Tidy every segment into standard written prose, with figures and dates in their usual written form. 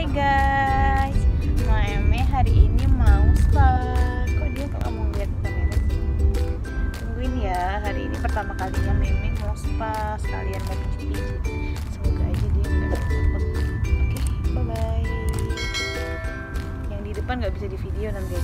Hai guys, Mame hari ini mau spa. Kok dia gak mau lihat kamera sih? Tungguin ya, hari ini pertama kalinya Meme mau spa sekalian mau pijit-pijit. Semoga aja dia gak takut. Oke, bye-bye. Yang di depan gak bisa di video nanti.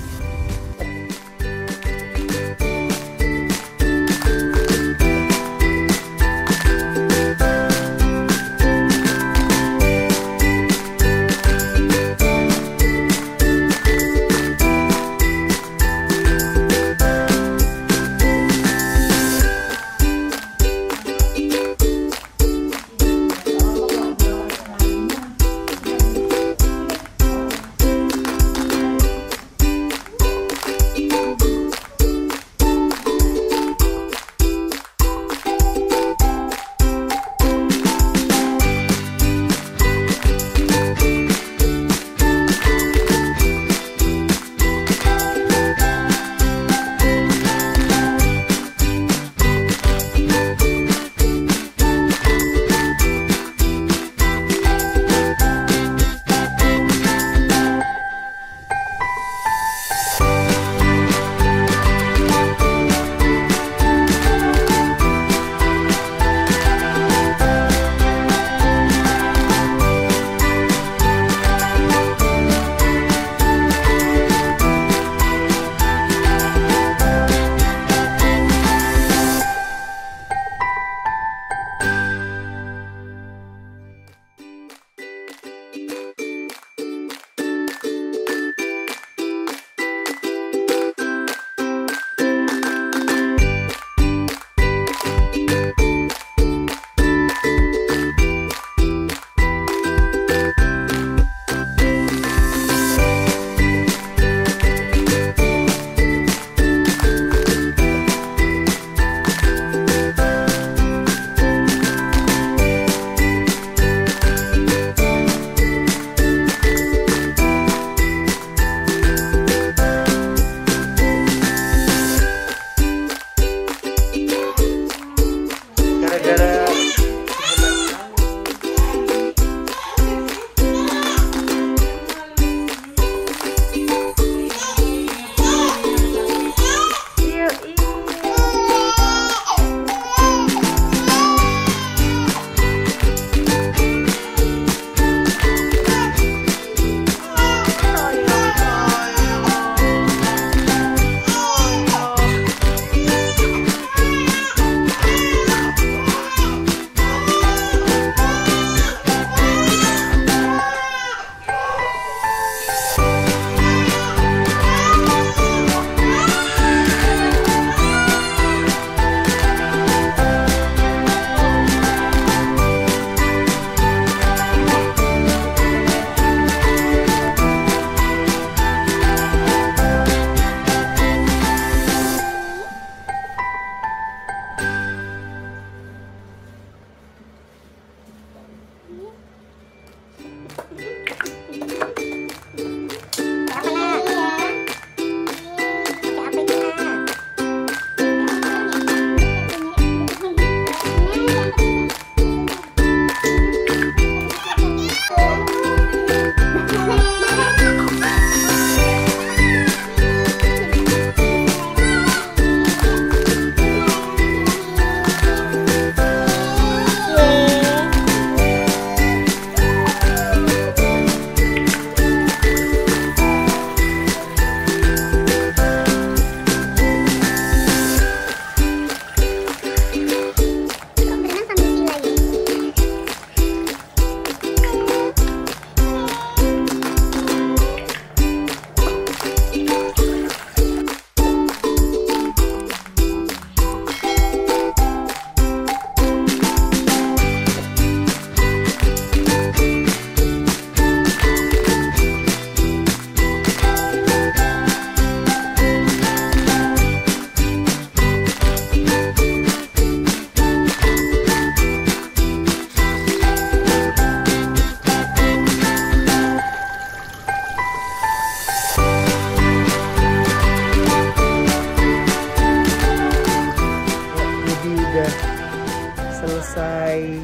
Selesai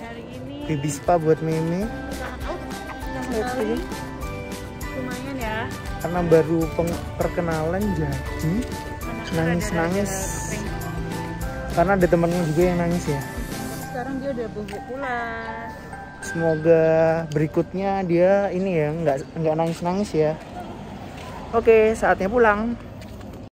hari ini. Baby spa buat Meme. lihat sini. Lumayan ya. Karena baru perkenalan jadi nangis-nangis. Karena ada temennya juga yang nangis ya. Sekarang dia udah bubuk pulang. Semoga berikutnya dia ini ya nggak nangis-nangis ya. Oke, saatnya pulang.